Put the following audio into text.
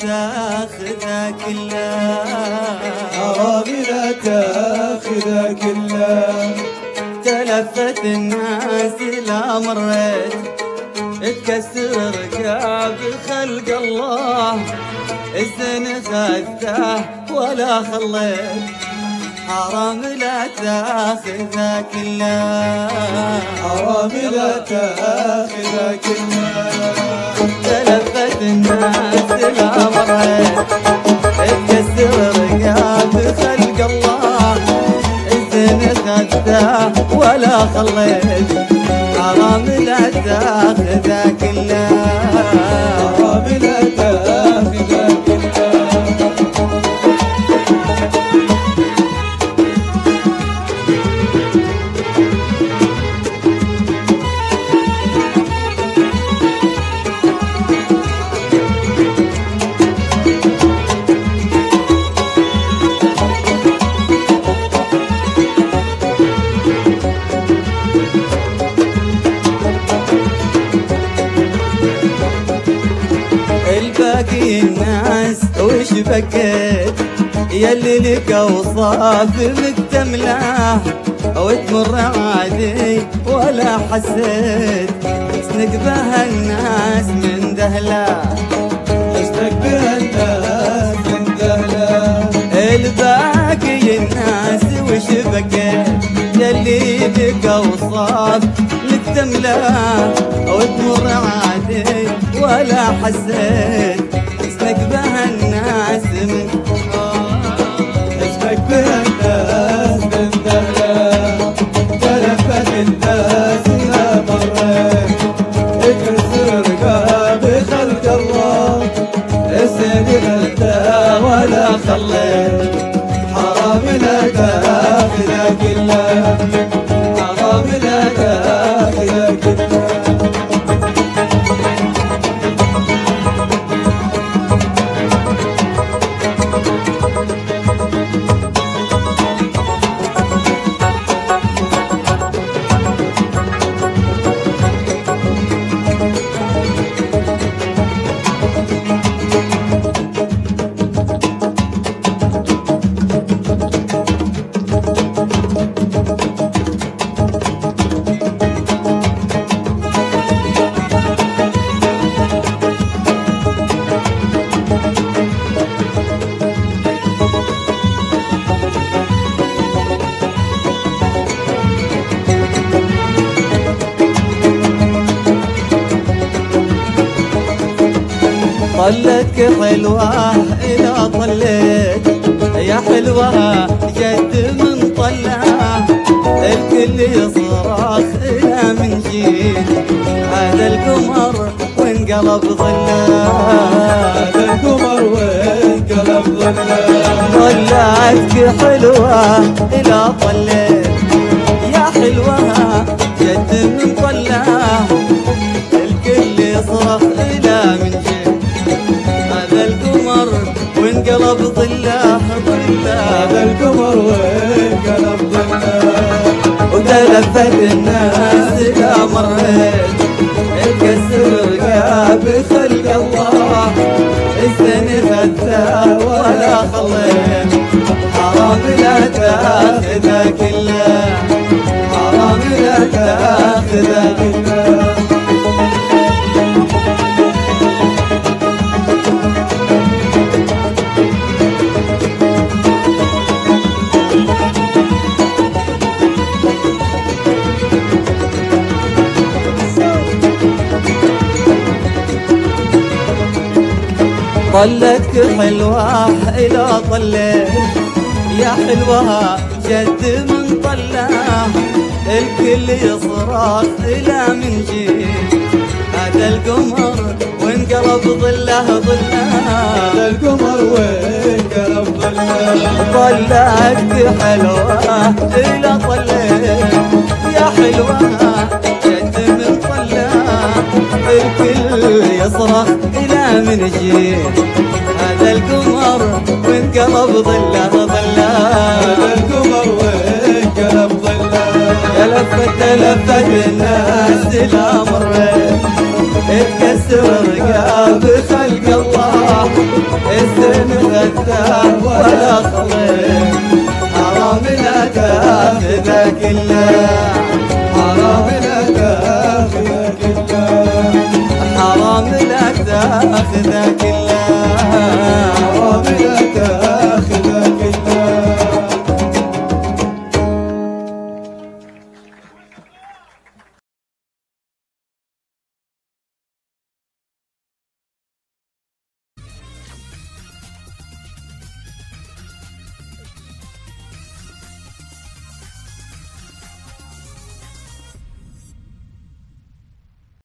تاخذها كلها، حرامي لا تاخذها كلها. تلفت الناس لا مريت تكسر ركاب خلق الله، الزين خذته ولا خليت، حرام لا تاخذها كلها، حرام لا تاخذها كلها. تلفت الناس لا مريت تكسر ركاب خلق الله، الزين خذته ولا خليت، حرام لا تاخذها كلها، حرام لا تاخذها كلها. الباقي الناس وش بكيت يلي لك اوصاف مكتمله، وتمر عادي ولا حسيت، حسنك بها الناس من دهله، حسنك بها الناس من دهله. الباقي الناس وش بكيت يلي لك اوصاف مكتمله، وتمر عادي ولا حسيت، حسنك بها الناس من حسنك بها الناس من دهلة. تلفت الناس لا مريت تكسر رقاب خلق الله، الزين غلته ولا خليت، حرام لا تاخذها كلها، حرام لا تاخذها كلها. طلتك حلوه إذا طلت يا حلوه جد من طلعه، الكل يصرخ إذا من جيت، هذا القمر وانقلب ظله، هذا القمر وانقلب ظله. طلتك حلوه إذا طلت يا حلوه جد من طلعه، الكل يصرخ إذا من جيت، وانقلب ظله ظله، هذا القمر وانقلب ظله. وتلفت الناس إذا مريت تكسر رقاب خلق الله، الزين خذته ولا خليت، حرام لا تاخذها كلها، حرام لا تاخذها كلها. طلتك حلوه إذا طلت يا حلوه جد من طلعه، الكل يصرخ إلى من جيت، هذا القمر وانقلب ظله ظله، هذا القمر وانقلب ظله. طلتك حلوه إذا طلت يا حلوه الكل يصرخ إلى من جيت، هذا القمر وانقلب ظله ظله، هذا القمر وانقلب ظله. تلفت الناس إلى مرة تكسر رقاب خلق الله، اسم غداد ولا صغير حرام لك اخذك كله حرام لك اخذك كله حرام لك اخذك